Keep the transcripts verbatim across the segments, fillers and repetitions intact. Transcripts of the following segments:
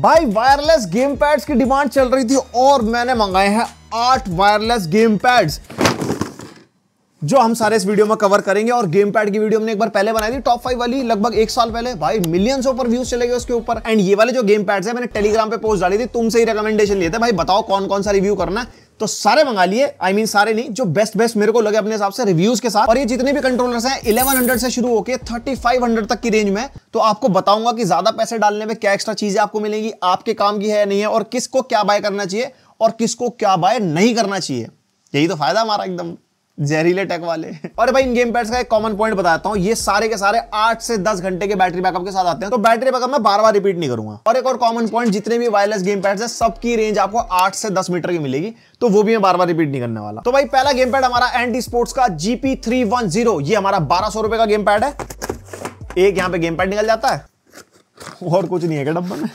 भाई wireless game pads की demand चल रही थी और मैंने मंगाए हैं आठ वायरलेस गेम पैड्स जो हम सारे इस वीडियो में कवर करेंगे। और गेम पैड की वीडियो हमने एक बार पहले बनाई थी टॉप फाइव वाली, लगभग एक साल पहले। भाई मिलियन से ऊपर व्यूज चले गए उसके ऊपर। एंड ये वाले जो गेम पैड्स है मैंने टेलीग्राम पे पोस्ट डाली थी, तुमसे ही रिकमेंडेशन लिए थे भाई बताओ कौन कौन सा रिव्यू करना, तो सारे मंगा लिए। आई मीन सारे नहीं, जो बेस्ट बेस्ट मेरे को लगे अपने हिसाब से रिव्यूज के साथ। और ये जितने भी कंट्रोलर्स हैं ग्यारह सौ से शुरू होकर पैंतीस सौ तक की रेंज में, तो आपको बताऊंगा कि ज्यादा पैसे डालने में क्या एक्स्ट्रा चीजें आपको मिलेंगी, आपके काम की है या नहीं है, और किसको क्या बाय करना चाहिए और किसको क्या बाय नहीं करना चाहिए। यही तो फायदा हमारा एकदम जहरीले टेक वाले। और भाई इन गेम पैड्स का एक कॉमन पॉइंट बताता हूँ, ये सारे के सारे आठ से दस घंटे के बैटरी बैकअप के साथ आते हैं, तो बैटरी बैकअप मैं बार बार रिपीट नहीं करूंगा। और एक और कॉमन पॉइंट, जितने भी वायरलेस गेम पैड्स हैं सबकी रेंज आपको आठ से दस मीटर की मिलेगी, तो वो भी मैं बार बार रिपीट नहीं करने वाला। तो भाई पहला गेम पैड हमारा एंट स्पोर्ट्स का जीपी थ्री वन जीरो, ये हमारा बारह सौ रुपए का गेम पैड है। एक यहाँ पे गेम पैड निकल जाता है और कुछ नहीं है क्या डब्बा में।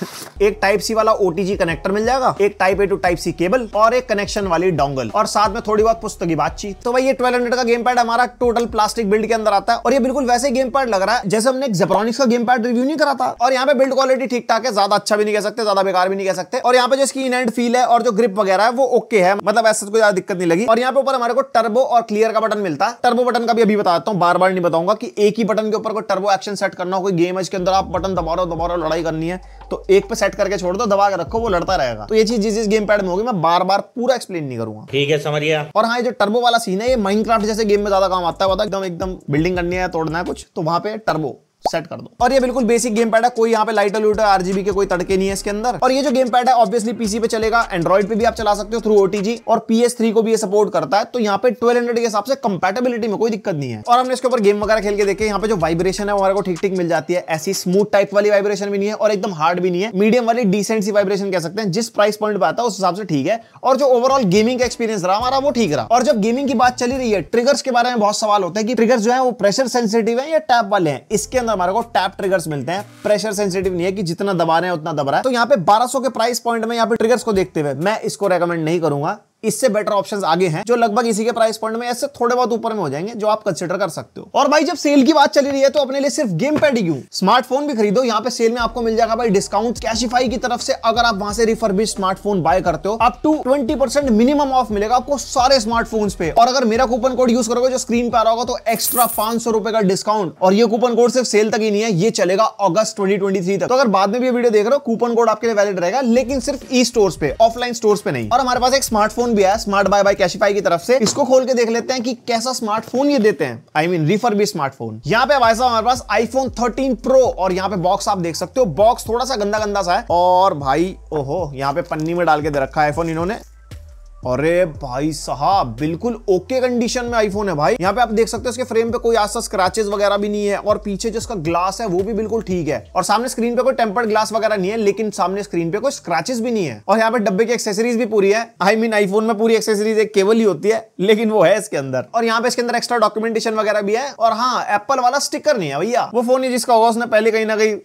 एक टाइप सी वाला ओटीजी कनेक्टर मिल जाएगा, एक type A to type C cable और एक कनेक्शन वाली डोंगल, और साथ में थोड़ी बहुत पुस्तक की बातचीत। तो भाई ये बारह सौ का गेम पैड हमारा टोटल प्लास्टिक बिल्ड के अंदर आता है, और ये बिल्कुल वैसे गेम पैड लग रहा है जैसे हमने एक ज़ेब्रोनिक्स का गेम पैड रिव्यू नहीं करा था। और यहाँ पे बिल्ड क्वालिटी ठीक ठाक है, ज्यादा अच्छा भी नहीं कह सकते, ज्यादा बेकार भी नहीं कह सकते। और यहाँ पे जो इसकी इन एंड फील है और जो ग्रिप वगैरह है वो ओके है, मतलब ऐसा कोई ज्यादा दिक्कत नहीं लगी। और यहाँ पे ऊपर हमारे को टर्बो और क्लियर का बटन मिलता है। टर्बो बटन का भी अभी बताता हूँ, बार बार नहीं बताऊंगा कि एक ही बटन के ऊपर कोई टर्बो एक्शन सेट करना हो, कोई गेम के अंदर आप बटन दबा रहे हो दबा रहे हो लड़ाई करनी है तो एक पे सेट करके छोड़ दो, दबा के रखो वो लड़ता रहेगा। तो ये चीज जिस जिस गेम पैड में होगी मैं बार बार पूरा एक्सप्लेन नहीं करूंगा, ठीक है समझ गया। और हाँ, ये जो टर्बो वाला सीन है ये माइनक्राफ्ट जैसे गेम में ज्यादा काम आता है, एकदम एकदम बिल्डिंग करनी है तोड़ना है कुछ, तो वहां पे टर्बो सेट कर दो। और ये बिल्कुल बेसिक गेम पैड है, कोई यहाँ पे लाइटर लूटर आरजीबी के कोई तड़के नहीं है इसके अंदर। और ये जो गेम पैड है ऑब्वियसली पीसी पे चलेगा, एंड्रॉइड पे भी आप चला सकते हो थ्रू ओटीजी, और पीएस थ्री को भी ये सपोर्ट करता है, तो यहाँ पे बारह सौ के हिसाब से कंपैटिबिलिटी में कोई दिक्कत नहीं है। और हमने इसके ऊपर गेम वगैरह खेल के देखे, यहाँ पे जो वाइब्रेशन है हमारे को ठीक ठीक मिल जाती है, ऐसी स्मूथ टाइप वाली वाइब्रेशन भी नहीं है और एकदम हार्ड भी नहीं है, मीडियम वाली डिसेंट सी वाइब्रेशन कह सकते हैं। जिस प्राइस पॉइंट पे आता है उस हिसाब से ठीक है, और जो ओवरऑल गेमिंग का एक्सपीरियंस रहा हमारा वो ठीक रहा। और जब गेमिंग की बात चली रही है, ट्रिगर्स के बारे में बहुत सवाल होता है कि ट्रिगर्स जो है वो प्रेशर सेंसिटिव है या टैप वाले हैं। इसके अंदर हमारे को टैप ट्रिगर्स मिलते हैं, प्रेशर सेंसिटिव नहीं है कि जितना दबा रहे हैं उतना दबा रहा है। तो यहाँ पे बारह सौ के प्राइस पॉइंट में यहाँ पे ट्रिगर्स को देखते हुए मैं इसको रेकमेंड नहीं करूंगा, इससे बेटर ऑप्शंस आगे हैं जो लगभग इसी के प्राइस पॉइंट में ऐसे थोड़े बहुत ऊपर में हो जाएंगे जो आप कंसिडर कर सकते हो। और भाई जब सेल की बात चली रही है तो अपने लिए सिर्फ गेम पैड ही क्यों, स्मार्टफोन भी खरीदो। यहाँ पे सेल में आपको मिल जाएगा भाई डिस्काउंट कैशिफाई की तरफ से, अगर आप वहां से रिफर्बिश्ड स्मार्टफोन बाय करते हो up to twenty percent minimum off मिलेगा आपको सारे स्मार्टफोन्स पे। और अगर मेरा कूपन कोड यूज करोगे जो स्क्रीन पे आ रहा होगा तो एक्स्ट्रा पांच सौ रुपए का डिस्काउंट। और ये कूपन कोड सिर्फ सेल तक ही नहीं है, ये चलेगा अगस्त ट्वेंटी ट्वेंटी थ्री तक। तो अगर बाद में भी वीडियो देख रहे हो कूपन कोड आपके लिए वैलिड रहेगा, लेकिन सिर्फ ई स्टोर्स पे, ऑफलाइन स्टोर्स पे नहीं। और हमारे पास एक स्मार्टफोन भी है स्मार्ट बाय बाय कैशिफाई की तरफ से, इसको खोल के देख लेते हैं कि कैसा स्मार्टफोन ये देते हैं। I mean refurbished smartphone. यहाँ पे भाई साहब हमारे पास आईफोन थर्टीन प्रो, और यहाँ पे बॉक्स आप देख सकते हो, बॉक्स थोड़ा सा गंदा गंदा सा है। और भाई ओहो यहाँ पे पन्नी में डाल के दे रखा है आईफोन इन्होंने, अरे भाई साहब बिल्कुल ओके कंडीशन में आईफोन है भाई। यहाँ पे आप देख सकते हो इसके फ्रेम पे कोई आज तक स्क्रैचेस वगैरह भी नहीं है, और पीछे जो इसका ग्लास है वो भी बिल्कुल ठीक है, और सामने स्क्रीन पे कोई टेम्पर्ड ग्लास वगैरह नहीं है, लेकिन सामने स्क्रीन पे कोई स्क्रैचेस भी नहीं है। और यहाँ पे डब्बे की एक्सेसरीज भी पूरी है, आई मीन आईफोन में पूरी एक्सेसरीज एक केबल ही होती है लेकिन वो है इसके अंदर। और यहाँ पे इसके अंदर एक्स्ट्रा डॉक्यूमेंटेशन वगैरह भी है। और हाँ एप्पल वाला स्टिकर नहीं है भैया, वो फोन है जिसका होगा उसने पहले कहीं ना कहीं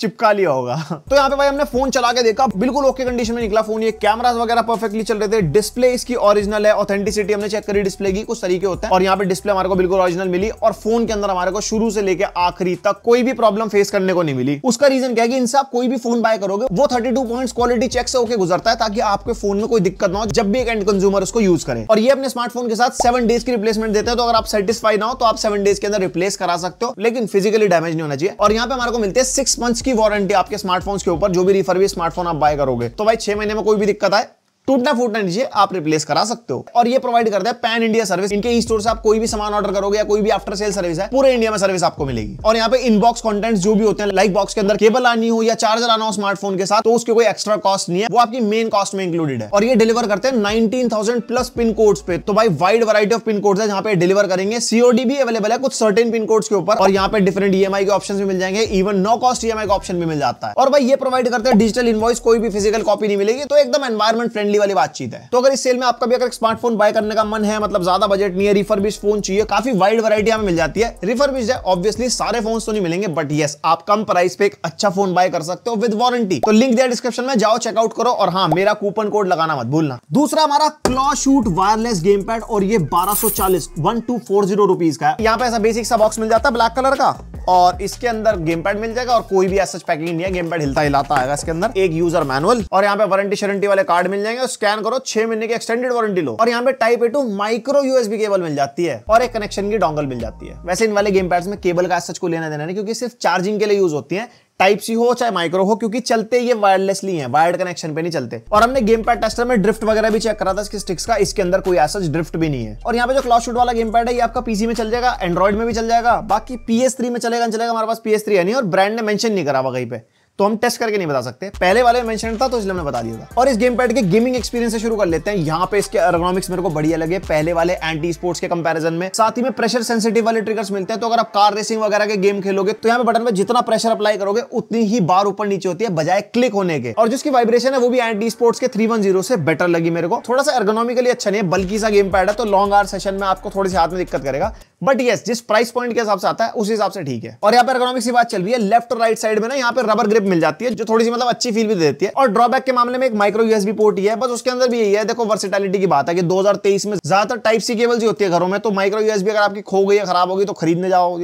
चिपका लिया होगा। तो यहाँ पे भाई हमने फोन चला के देखा, बिल्कुल ओके कंडीशन में निकला फोन। ये कैमरास वगैरह परफेक्टली चल रहे थे, डिस्प्ले इसकी ओरिजिनल है, ऑथेंटिसिटी हमने चेक करी डिस्प्ले की, कुछ तरीके होते हैं। और यहाँ पे डिस्प्ले हमारे को बिल्कुल ओरिजिनल मिली, और फोन के अंदर हमारे को शुरू से लेकर आखिरी तक कोई भी प्रॉब्लम फेस करने को नहीं मिली। उसका रीजन क्या है कि इनसे आप कोई भी फोन बाय करोगे वो thirty two point quality check से होकर गुजरता है, ताकि आपके फोन में कोई दिक्कत ना हो जब भी एक एंड कंज्यूमर उसको यूज करे। और ये अपने स्मार्टफोन के साथ सेवन डेज की रिप्लेसमेंट देते हैं, तो अगर आप सेटिस्फाई ना हो तो आप सेवन डेज के अंदर रिप्लेस करा सकते हो, लेकिन फिजिकली डैमेज नहीं होना चाहिए। और यहाँ पे हमारे को मिलते हैं सिक्स मंथ्स की वारंटी आपके स्मार्टफोन्स के ऊपर, जो भी रिफर्बिश्ड स्मार्टफोन आप बाय करोगे तो भाई छह महीने में कोई भी दिक्कत आए टूटना फूटना नीचे आप रिप्लेस करा सकते हो। और ये प्रोवाइड करता है पैन इंडिया सर्विस, इनके ई स्टोर से आप कोई भी सामान ऑर्डर करोगे या कोई भी आफ्टर सेल सर्विस है पूरे इंडिया में सर्विस आपको मिलेगी। और यहाँ पे इनबॉक्स कंटेंट्स जो भी होते हैं, लाइक बॉक्स के अंदर केबल आनी हो या चार्जर आना हो स्मार्टफोन के साथ, तो उसके कोई एक्स्ट्रा कॉस्ट नहीं है, वो आपकी मेन कॉस्ट में इंक्लूडेड है। और ये डिलीवर करते हैं nineteen thousand plus pin codes पे, तो भाई wide variety of pin codes है जहाँ पे डिलीवर करेंगे। सीओडी भी अवेलेबल है कुछ सर्टेन पिन कोड्स के ऊपर, और यहाँ पे डिफरेंट ईएमआई के ऑप्शन भी मिल जाएंगे, इवन नो कॉस्ट ईएमआई का ऑप्शन भी मिल जाता है। और भाई ये प्रोवाइड करते हैं डिजिटल इनवॉइस, कोई भी फिजिकल कॉपी नहीं मिलेगी, तो एकदम एनवायरमेंट फ्रेंडली वाली वाली बातचीत है। तो अगर इस सेल में आपका भी अगर स्मार्टफोन बाय करने का मन है, मतलब ज्यादा बजट नहीं है, रिफर्बिश फोन चाहिए, काफी वाइड वैरायटी हमें मिल जाती है। रिफर्बिश है ऑब्वियसली, सारे फोन तो नहीं मिलेंगे, बट यस आप कम प्राइस पे एक अच्छा फोन बाय कर सकते हो विद वारंटी। तो लिंक दिया डिस्क्रिप्शन में, जाओ चेकआउट करो और हाँ मेरा कूपन कोड लगाना मत भूलना। दूसरा हमारा claw shoot wireless game pad, और ये बारह सौ चालीस बारह सौ चालीस रुपीस का है। यहाँ पे ऐसा बेसिक सा बॉक्स मिल जाता है ब्लैक कलर का, और इसके अंदर गेम पैड मिल जाएगा और कोई भी ऐसा पैकिंग नहीं है, गेम पैड हिलता हिलाता आएगा इसके अंदर। एक यूजर मैनुअल और यहाँ पे वारंटी शरंटी वाले कार्ड मिल जाएंगे, स्कैन करो, छह महीने की एक्सटेंडेड वारंटी लो। और यहाँ पे type A to micro USB cable मिल जाती है और एक कनेक्शन की डोंगल मिल जाती है। वैसे इन वाले गेम पैड्स में केबल का सच को लेना देना नहीं, क्योंकि सिर्फ चार्जिंग के लिए यूज होती है, टाइप सी हो चाहे माइक्रो हो, क्योंकि चलते ये वायरलेसली हैं, वायर्ड कनेक्शन पे नहीं चलते। और हमने गेम पैड टेस्टर में ड्रिफ्ट वगैरह भी चेक करा था इसके स्टिक्स का, इसके अंदर कोई ऐसा ड्रिफ्ट भी नहीं है। और यहाँ पे जो क्लॉ शूट वाला गेम पैड है ये आपका पीसी में चल जाएगा, एंड्रॉइड में भी चल जाएगा, बाकी पीएस थ्री में चलेगा चलेगा हमारे पास पीएस थ्री है नहीं, और ब्रांड ने मेंशन नहीं करा हुआ कहीं पे, तो हम टेस्ट करके नहीं बता सकते, पहले वाले में मेंशन था तो इसलिए हमने बता दिया था। और इस गेम पैड के गेमिंग एक्सपीरियंस से शुरू कर लेते हैं। यहाँ पे इसके एर्गोनॉमिक्स मेरे को बढ़िया लगे पहले वाले एंट ई-स्पोर्ट्स के कंपैरिजन में, साथ ही में प्रेशर सेंसिटिव वाले ट्रिगर्स मिलते हैं। तो अगर आप कार रेसिंग वगैरह के गेम खेलोगे तो यहाँ पे बटन पे जितना प्रेशर अप्लाई करोगे उतनी ही बार ऊपर नीचे होती है बजाय क्लिक होने के, और जिसकी वाइब्रेशन है वो भी एंट ई-स्पोर्ट्स के थ्री वन जीरो से बेटर लगी मेरे को। थोड़ा सा एर्गोनॉमिकली अच्छा नहीं है, बल्कि सा गेम पैड है, तो लॉन्ग आवर सेशन में आपको थोड़ी सी हाथ में दिक्कत करेगा, बट यस जिस प्राइस पॉइंट के हिसाब से आता है उस हिसाब से ठीक है। और यहाँ पे एर्गोनॉमिक्स की बात चल रही है, लेफ्ट और राइट साइड में ना यहाँ पे रबर ग्रिप मिल जाती है जो थोड़ी सी मतलब अच्छी फील भी देती है। और ड्रॉबैक के मामले में एक माइक्रो यूएसबी पोर्ट ही है, बस उसके अंदर भी यही है, देखो वर्सिटैलिटी की बात है कि दो हज़ार तेईस में ज्यादातर टाइप सी केबल्स ही होती है घरों में, तो माइक्रो यूएसबी अगर आपकी खो गई या खराब होगी तो खरीदने जाओ।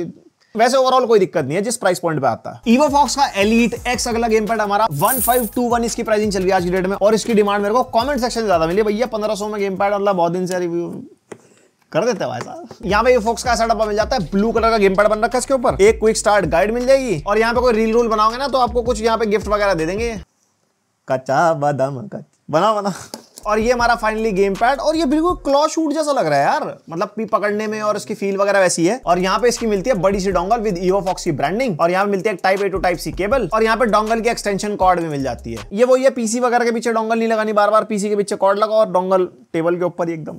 वैसे ओवरऑल कोई दिक्कत नहीं है जिस प्राइस पॉइंट पे आता है। Evo Fox का Elite X अगला गेम पैड हमारा, पंद्रह सौ इक्कीस इसकी प्राइसिंग चल रही है आज की डेट में, और इसकी डिमांड मेरे को कमेंट सेक्शन में ज्यादा मिली, भैया पंद्रह सौ में गेम पैड, मतलब बहुत दिन से रिव्यू कर देते हैं भाई साहब। यहाँ पे ये फोक्स का सेटअप मिल जाता है, ब्लू कलर का गेम पैड बन रखा है, इसके ऊपर एक क्विक स्टार्ट गाइड मिल जाएगी, और यहाँ पे कोई रील रूल बनाओगे ना तो आपको कुछ यहाँ पे गिफ्ट वगैरह दे देंगे, कच्चा बादाम कच्चा बनाओ बनाओ। और ये हमारा फाइनली गेम पैड, और ये बिल्कुल क्लॉ शूट जैसा लग रहा है यार, मतलब पी पकड़ने में, और इसकी फील वगैरह वैसी है। और यहाँ पे इसकी मिलती है बड़ी सी डोंगल विद Evo Fox की ब्रांडिंग, और यहाँ पे मिलती है type A to type C cable, और यहाँ पे डोंगल की एक्सटेंशन कॉर्ड भी मिल जाती है। ये वो ये पीसी वगैरह के पीछे डोंगल नहीं लगानी, बार बार पीसी के पीछे कॉर्ड लगाओ और डोंगल टेबल के ऊपर, एकदम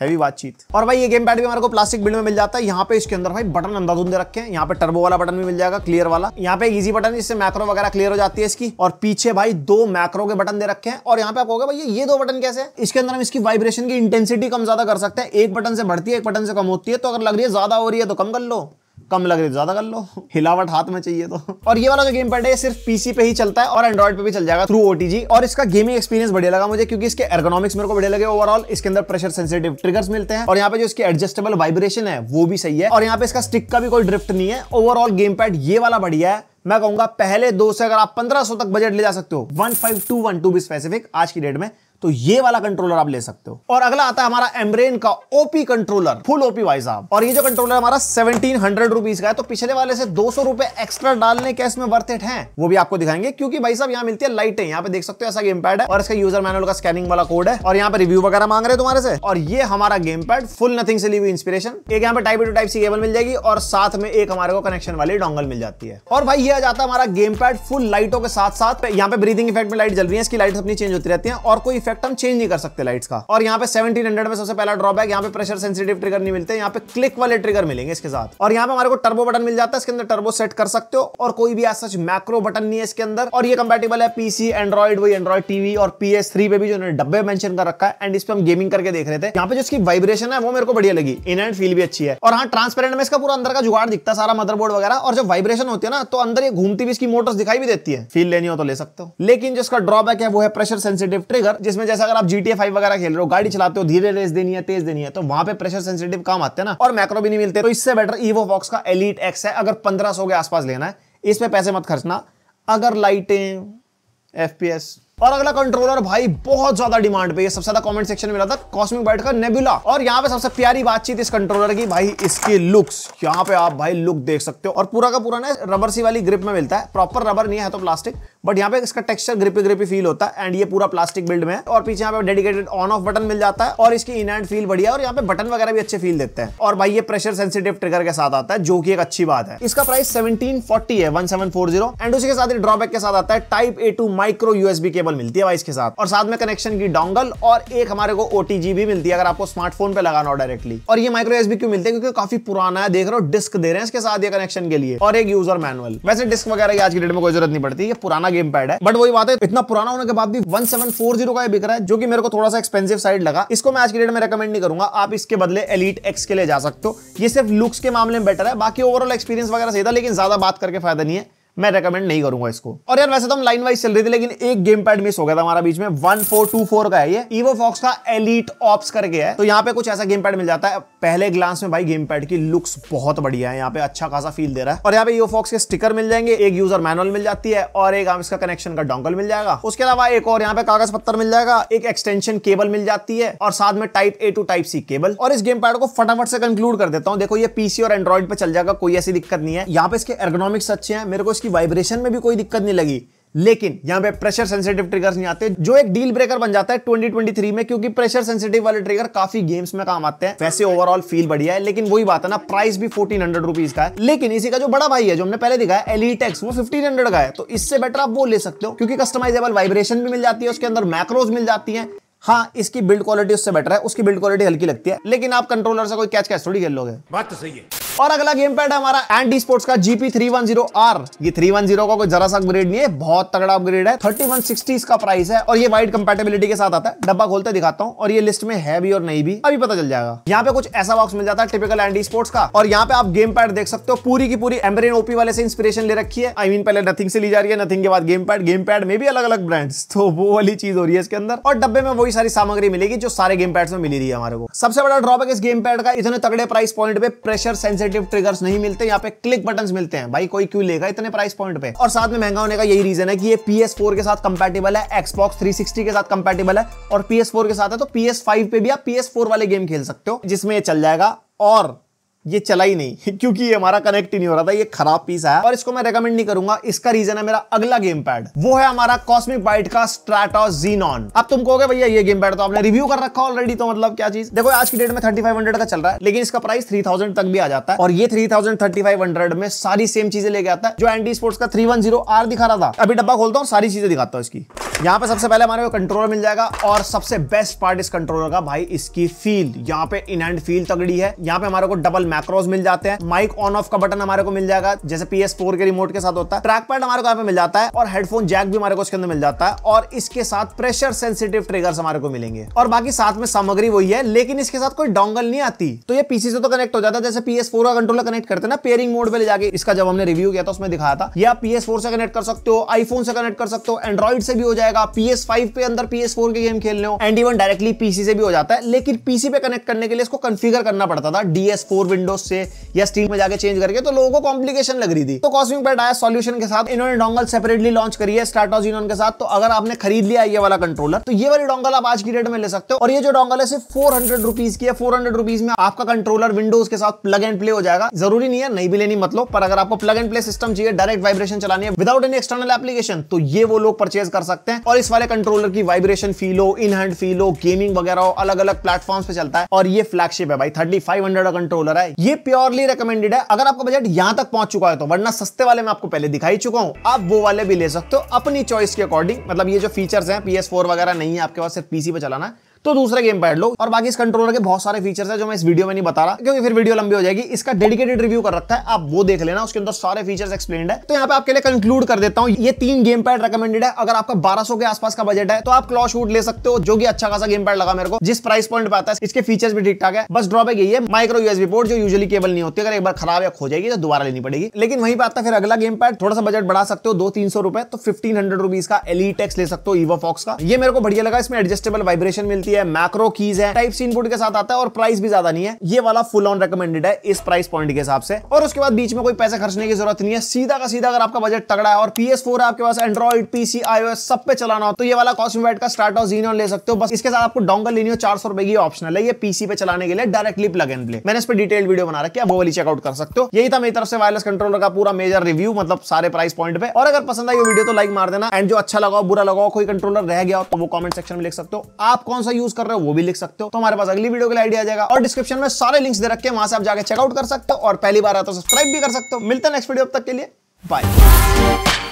हैवी बातचीत। और भाई ये गेम पैड भी हमारे को प्लास्टिक बिल्ड में मिल जाता है। यहाँ पे इसके अंदर भाई बटन अंधाधुंधे रखे हैं, यहाँ पे टर्बो वाला बटन भी मिल जाएगा, क्लियर वाला, यहाँ पे इजी बटन जिससे मैक्रो वगैरह क्लियर हो जाती है इसकी, और पीछे भाई दो मैक्रो के बटन दे रखे हैं। और यहाँ पे आप कहोगे भाई ये दो बटन कैसे है? इसके अंदर हम इसकी वाइब्रेशन की इंटेंसिटी कम ज्यादा कर सकते हैं, एक बटन से बढ़ती है एक बटन से कम होती है, तो अगर लग रही है ज्यादा हो रही है तो कम कर लो, कम लग रही है ज्यादा कर लो, हिलावट हाथ में चाहिए तो। और ये वाला जो गेम पैड है सिर्फ पीसी पे ही चलता है और एंड्रॉइड पे भी चल जाएगा थ्रू ओटीजी। और इसका गेमिंग एक्सपीरियंस बढ़िया लगा मुझे, क्योंकि इसके एर्गोनॉमिक्स मेरे को बढ़िया लगे ओवरऑल, इसके अंदर प्रेशर सेंसिटिव ट्रिगर्स मिलते हैं, और यहाँ पे जो इसकी एडजस्टेबल वाइब्रेशन है वो भी सही है, और यहाँ पे इसका स्टिक का भी कोई ड्रिफ्ट नहीं है। ओवरऑल गेम पैड ये वाला बढ़िया है, मैं कहूंगा पहले दो से अगर आप पंद्रह सौ तक बजट ले जा सकते हो, one five two one two भी स्पेसिफिक आज की डेट में, तो ये वाला कंट्रोलर आप ले सकते हो। और अगला आता है हमारा एम्ब्रेन का ओपी कंट्रोलर, फुल ओपी भाई साहब, और ये जो कंट्रोलर हमारा सेवनटीन हंड्रेड रुपीज का है, तो पिछले वाले से दो सौ रुपए एक्स्ट्रा डालने के इसमें वर्थ इट है, वो भी आपको दिखाएंगे, क्योंकि भाई साहब यहाँ मिलती है लाइटें, यहाँ पे देख सकते हो ऐसा गेम पैड है, और इसका यूजर मैनुअल का स्कैनिंग वाला कोड है, और यहाँ पे रिव्यू वगैरह मांग रहे तुम्हारे से। और ये हमारा गेम पैड फुल नथिंग से ली हुई इंस्पिरेशन, एक यहाँ पे type A to type C cable मिल जाएगी, और साथ में एक हमारे को कनेक्शन वाली डोंगल मिल जाती है। और भाई यह जाता है हमारा गेम पैड फुल लाइटों के साथ साथ, यहाँ पे ब्रीदिंग इफेक्ट में लाइट जल रही है, इसकी लाइट अपनी चेंज होती रहती है और कोई हम चेंज नहीं कर सकते लाइट्स का। और यहाँ पे सेवनटीन हंड्रेड में सबसे पहला ड्रॉबैक, यहाँ पे प्रेशर सेंसिटिव ट्रिगर नहीं मिलते, यहाँ पे क्लिक वाले ट्रिगर मिलेंगे इसके साथ। और यहाँ पे हमारे को टर्बो बटन मिल जाता है, इसके अंदर टर्बो सेट कर सकते हो, और कोई भी ऐसा मैक्रो बटन नहीं है इसके अंदर। और ये कंपैटिबल है पीसी, एंड्रॉइड, वही एंड्रॉइड टीवी और पी एस थ्री पे भी जो डब्बे मेंशन कर रखा है, एंड इस पे हम गेमिंग करके देख रहे थे। यहाँ पे जो इसकी वाइब्रेशन है वो मेरे को बढ़िया लगी, इन एंड फील भी अच्छी है। और हाँ ट्रांसपेरेंट में इसका पूरा अंदर का जुगाड़ दिखता है, सारा मदरबोर्ड वगैरह, और जब वाइब्रेशन होती है ना तो अंदर ये घूमती भी इसकी मोटर्स दिखाई भी देती है, फील लेनी हो तो ले सकते हो। लेकिन जिसका ड्रॉबैक है वो है प्रेशर सेंसिटिव ट्रिगर, जिसमें जैसा अगर आप जी टी ए फाइव वगैरह खेल रहे हो, गाड़ी चलाते हो, धीरे रेस देनी है, तेज देनी है, तो वहां पे प्रेशर सेंसिटिव काम आते हैं ना, और मैक्रो भी नहीं मिलते, तो इससे बेटर Evo Fox का Elite X है। अगर पंद्रह सौ के आसपास लेना है, इसमें पैसे मत खर्चना, अगर लाइटें एफ पी एस। और अगला कंट्रोलर भाई बहुत ज्यादा डिमांड पे, ये सबसे ज्यादा कमेंट सेक्शन में मिला था, कॉस्मिक बाइट का नेबुला। और यहाँ पे सबसे प्यारी बातचीत इस कंट्रोलर की भाई इसके लुक्स, यहाँ पे आप भाई लुक देख सकते हो, और पूरा का पूरा ना रबर सी वाली ग्रिप में मिलता है, प्रॉपर रबर नहीं है तो प्लास्टिक, बट यहाँ पे इसका टेक्सचर ग्रिपी ग्रिपी फील होता है, एंड ये पूरा प्लास्टिक बिल्ड में है। और पीछे यहाँ पे डेडिकेटेड ऑन ऑफ बटन मिल जाता है, और इसकी इन हैंड फील बढ़िया, और यहाँ पे बटन वगैरह भी अच्छे फील देते हैं। और भाई ये प्रेशर सेंसिटिव ट्रिगर के साथ आता है, जो की एक अच्छी बात है। इसका प्राइस सेवनटीन फोर्टी है, one seven four zero, and उसी के साथ ड्रॉबैक के साथ आता है type A to micro USB cable मिलती है भाई इसके साथ, और साथ में कनेक्शन की डोंगल, और एक हमारे को ओटीजी भी मिलती है अगर आपको स्मार्टफोन पे लगाना हो डायरेक्टली। और ये माइक्रो यूएसबी क्यों मिलते हैं, क्योंकि काफी पुराना है, देख रहे हो डिस्क दे रहे हैं इसके साथ ये कनेक्शन के लिए, और एक यूजर मैनुअल। वैसे डिस्क वगैरह की आज की डेट में कोई जरूरत नहीं पड़ती, ये पुराना गेम पैड है, बट वही बात है इतना पुराना होने के बाद भी सत्रह सौ चालीस का ये बिक रहा है, जो कि मेरे को थोड़ा सा एक्सपेंसिव साइड लगा। इसको मैं आज के डेट में रेकमेंड नहीं करूंगा, आप इसके बदले एलीट एक्स के लिए जा सकते हो। ये सिर्फ लुक्स के मामले में बेटर है, बाकी ओवरऑल एक्सपीरियंस वगैरह सही था, लेकिन ज्यादा बात करके फायदा नहीं है, मैं रेकमेंड नहीं करूंगा इसको। और यार वैसे तो हम लाइन वाइज चल रही थी, लेकिन एक गेम पैड मिस हो गया था हमारा बीच में, वन फोर टू फोर का है ये, ईवो फॉक्स का एलीट ऑप्स करके है। तो यहाँ पे कुछ ऐसा गेम पैड मिल जाता है, पहले ग्लांस में भाई गेम पैड की लुक्स बहुत बढ़िया है, यहाँ पे अच्छा खासा फील दे रहा है। और यहाँ पे ईवो फॉक्स के स्टिकर मिल जाएंगे, एक यूजर मैनुअल मिल जाती है और एक इसका कनेक्शन का डोंगल मिल जाएगा। उसके अलावा एक और यहाँ पे कागज पत्थर मिल जाएगा, एक एक्सटेंशन केबल मिल जाती है और साथ में type A to type C cable. और इस गेम पैड को फटाफट से कंक्लूड कर देता हूँ, देखो ये पीसी और एंड्रॉइड पे चल जाएगा, कोई ऐसी दिक्कत नहीं है। यहाँ पे इसके एर्गोनॉमिक्स अच्छे हैं, मेरे को की वाइब्रेशन में भी कोई दिक्कत नहीं लगी, लेकिन यहाँ पे प्रेशर सेंसिटिव ट्रिगर्स नहीं आते, जो एक डील ब्रेकर बन जाता है ट्वेंटी ट्वेंटी थ्री में, क्योंकि प्रेशर सेंसिटिव वाले ट्रिगर काफी गेम्स में काम आते हैं। वैसे ओवरऑल फील बढ़िया है, लेकिन वही बात है ना, प्राइस भी फोर्टीन हंड्रेड रुपीस का है। लेकिन इसी का जो बड़ा भाई है, जो हमने पहले दिखाया एलीट एक्स, वो फिफ्टीन हंड्रेड का है, तो इससे बेटर आप वो ले सकते हो, क्योंकि कस्टमाइजेबल वाइब्रेशन भी मिल जाती है, उसके अंदर मैक्रोज मिल जाती है। हाँ, इसकी बिल्ड क्वालिटी उससे बेटर है, उसकी बिल्ड क्वालिटी हल्की लगती है, लेकिन आप कंट्रोलर से कोई कैच कैच थोड़ी खेल लोगे। बात तो सही है। और अगला गेम पैड है हमारा एंट eSports का GP three one zero R. ये थ्री वन जीरो का कोई जरा सा अपग्रेड नहीं है, बहुत तगड़ा अपग्रेड है, थर्टी वन सिक्सटी इसका प्राइस है और ये वाइड कंपैटिबिलिटी के साथ आता है। डब्बा खोलते दिखाता हूँ, और ये लिस्ट में है भी और नहीं भी, अभी पता चल जाएगा। यहाँ पे कुछ ऐसा बॉक्स मिल जाता है टिपिकल एंट eSports का, और यहाँ पे आप गेम पैड देख सकते हो, पूरी की पूरी एम्ब्रेन ओपी वाले से इंस्पिरेशन ले रखी है। आई I मीन mean, पहले नथिंग से ली जा रही है, नथिंग के बाद गेम पैड, गेम पैड में भी अलग अलग ब्रांड्स, तो वो वाली चीज हो रही है इसके अंदर। और डब्बे में वही सारी सामग्री मिलेगी जो सारे गेम पैड में मिली रही है हमारे को। सबसे बड़ा ड्रॉबैक इस गेम पैड का, इतने तगड़े प्राइस पॉइंट पे प्रेशर सेंस ट्रिगर्स नहीं मिलते, यहाँ पे क्लिक बटन्स मिलते हैं, भाई कोई क्यों लेगा इतने प्राइस पॉइंट पे। और साथ में महंगा होने का यही रीजन है कि ये पी एस फोर के साथ कंपैटिबल है, एक्सबॉक्स थ्री सिक्सटी के साथ कंपैटिबल है, और पी एस फोर के साथ है तो पी एस फाइव पे भी आप पी एस फोर वाले गेम खेल सकते हो, जिसमें ये चल जाएगा। और ये चला ही नहीं क्योंकि ये हमारा कनेक्ट ही नहीं हो रहा था, ये खराब पीस है और इसको मैं रेकमेंड नहीं करूंगा। इसका रीजन है मेरा अगला गेम पैड, वो है हमारा कॉस्मिक बाइट का स्ट्रैटोस ज़ीनॉन। अब तुम कहोगे भैया ये गेम पैड तो आपने रिव्यू कर रखा ऑलरेडी, तो मतलब क्या चीज। देखो आज की डेट में थर्टी फाइव हंड्रेड का चल रहा है, लेकिन इसका प्राइस थ्री थाउजेंड तक भी आ जाता है, और ये three thousand thirty five hundred में सारी सेम चीजें लेके आता है जो एंट eSports का थ्री वन जीरो आर दिखा रहा था। अभी डब्बा खोलता हूँ, सारी चीजें दिखाता हूँ इसकी। यहाँ पे सबसे पहले हमारे को कंट्रोलर मिल जाएगा, और सबसे बेस्ट पार्ट इस कंट्रोलर का भाई इसकी फील, यहाँ पे इन हैंड फील तगड़ी है। यहाँ पे हमारे को डबल मैक्रोज मिल जाते हैं, माइक ऑन ऑफ का बटन हमारे को मिल जाएगा जैसे पी एस फोर के रिमोट के साथ होता है, ट्रैक पैड हमारे को यहाँ पे मिल जाता है, और हेडफोन जैक भी हमारे को इसके अंदर मिल जाता है, और इसके साथ प्रेशर सेंसिटिव ट्रिगर्स हमारे को मिलेंगे। और बाकी साथ में सामग्री वही है, लेकिन इसके साथ कोई डोंगल नहीं आती, तो ये पीसी से तो कनेक्ट हो जाता है जैसे पी एस फोर का कंट्रोलर कनेक्ट करते ना पेयरिंग मोड पे ले जाके, इसका जब हमने रिव्यू किया था उसमें दिखाया था। ये आप पी एस फोर से कनेक्ट कर सकते हो, आईफोन से कनेक्ट कर सकते हो, एंड्रॉइड से भी हो जाएगा, पी एस फाइव पे अंदर पी एस फोर के गेम खेलने हो, एंड इवन डायरेक्टली पीसी से भी हो जाता है। लेकिन पीसी पे कनेक्ट करने के लिए इसको कॉन्फ़िगर करना पड़ता था डी एस फोर विंडोज से या स्टीम में जाके चेंज करके, तो लोगों को कॉम्प्लिकेशन लग रही थी, तो कॉस्मिक बाइट आया सॉल्यूशन के साथ। इन्होंने डोंगल सेपरेटली लॉन्च करी है स्ट्रैटोस ज़ीनॉन के साथ, तो अगर आपने खरीद लिया ये वाला कंट्रोलर तो ये वाली डोंगल आप आज की डेट में ले सकते हो। और ये जो डोंगल है सिर्फ फोर हंड्रेड रुपीज की है, फोर हंड्रेड रुपीज में आपका कंट्रोलर विंडोज के साथ प्लग एंड प्ले हो जाएगा। जरूरी नहीं है नहीं भी लेनी मतलब, पर अगर आपको प्लग एंड प्ले सिस्टम चाहिए, डायरेक्ट वाइब्रेशन चलानी है विदाउट एनी एक्सटर्नल एप्लीकेशन, तो ये वो लोग परचेज कर सकते हैं। और इस वाले कंट्रोलर की वाइब्रेशन फील हो, इन हैंड फील हो, गेमिंग वगैरह हो, अलग अलग प्लेटफॉर्म्स पे चलता है, और ये फ्लैगशिप है भाई, थर्टी फाइव हंड्रेड का कंट्रोलर है, ये प्योरली रेकमेंडेड है। अगर आपका बजट यहां तक पहुंच चुका है तो, वरना सस्ते वाले मैं आपको पहले दिखाई चुका हूं, आप वो वाले भी ले सकते हो अपनी चॉइस के अकॉर्डिंग। मतलब ये जो फीचर्स हैं पी एस फोर वगैरह नहीं है आपके पास, सिर्फ पीसी पे चलाना है तो दूसरा गेम पैड लो। और बाकी इस कंट्रोलर के बहुत सारे फीचर्स हैं जो मैं इस वीडियो में नहीं बता रहा क्योंकि फिर वीडियो लंबी हो जाएगी, इसका डेडिकेटेड रिव्यू कर रखा है, आप वो देख लेना, उसके अंदर सारे फीचर्स एक्सप्लेन्ड है। तो यहाँ पे आपके लिए कंक्लूड कर देता हूँ, ये तीन गेम पैड रेकमेंडेड है। अगर आपका बारह सौ के आसपास का बजट है तो आप क्लॉ शूट ले सकते हो, जो कि अच्छा खासा गेम पैड लगा मेरे को, जिस प्राइस पॉइंट पे आता है, इसके फीचर्स भी ठीक ठाक है। बस ड्रॉबैक यही है माइक्रो यूएसबी पोर्ट जो यूजुअली केबल नहीं होती, अगर एक बार खराब या खो जाएगी तो दोबारा लेनी पड़ेगी। लेकिन वहीं पर आता फिर अगला गेम पैड, थोड़ा सा बजट बढ़ा सकते हो, दो तीन सौ रुपए तो फिफ्टीन हंड्रेड रुपीज का एलीट एक्स ले सकते हो ईवो फॉक्स का। ये मेरे को बढ़िया लगा, इसमें एडजस्टेबल वाइब्रेशन मिलती है, मैक्रो कीज है, टाइप सी इनपुट के साथ आता है, और प्राइस भी ज्यादा नहीं है। ये वाला फुल ऑन रेकमेंडेड है इस प्राइस पॉइंट के हिसाब से, और उसके बाद बीच में कोई पैसे खर्चने की जरूरत नहीं है, सीधा का सीधा अगर आपका बजट तगड़ा है और पी एस फोर है आपके पास, एंड्रॉइड पीसी आईओएस सब पे चलाना हो तो ये वाला कॉस्मिक बाइट का स्ट्रैटोस ज़ीनॉन ले सकते हो। बस इसके साथ आपको डोंगल लेनी हो चार सौ रुपए की ऑप्शनल है, ये पीसी पे चलाने के लिए डायरेक्टली प्लग एंड प्ले, मैंने इस पर डिटेल वीडियो बना रखी है, आप वो वाली चेकआउट कर सकते हो। यही था मेरी तरफ से वायरलेस कंट्रोलर का पूरा मेजर रिव्यू, मतलब सारे प्राइस पॉइंट पे। और अगर पसंद आई वीडियो तो लाइक मार देना, एंड जो अच्छा लगा हो बुरा लगा हो, कोई कंट्रोलर रह गया हो तो वो कमेंट सेक्शन में लिख सकते हो, आप कौन सा यूज कर रहे हो वो भी लिख सकते हो, तो हमारे पास अगली वीडियो के लिए आइडिया आ जाएगा। और डिस्क्रिप्शन में सारे लिंक्स दे रखे हैं, वहां से आप जाके चेकआउट कर सकते हो, और पहली बार आए तो सब्सक्राइब भी कर सकते हो। मिलते हैं नेक्स्ट वीडियो, तब तक के लिए बाय।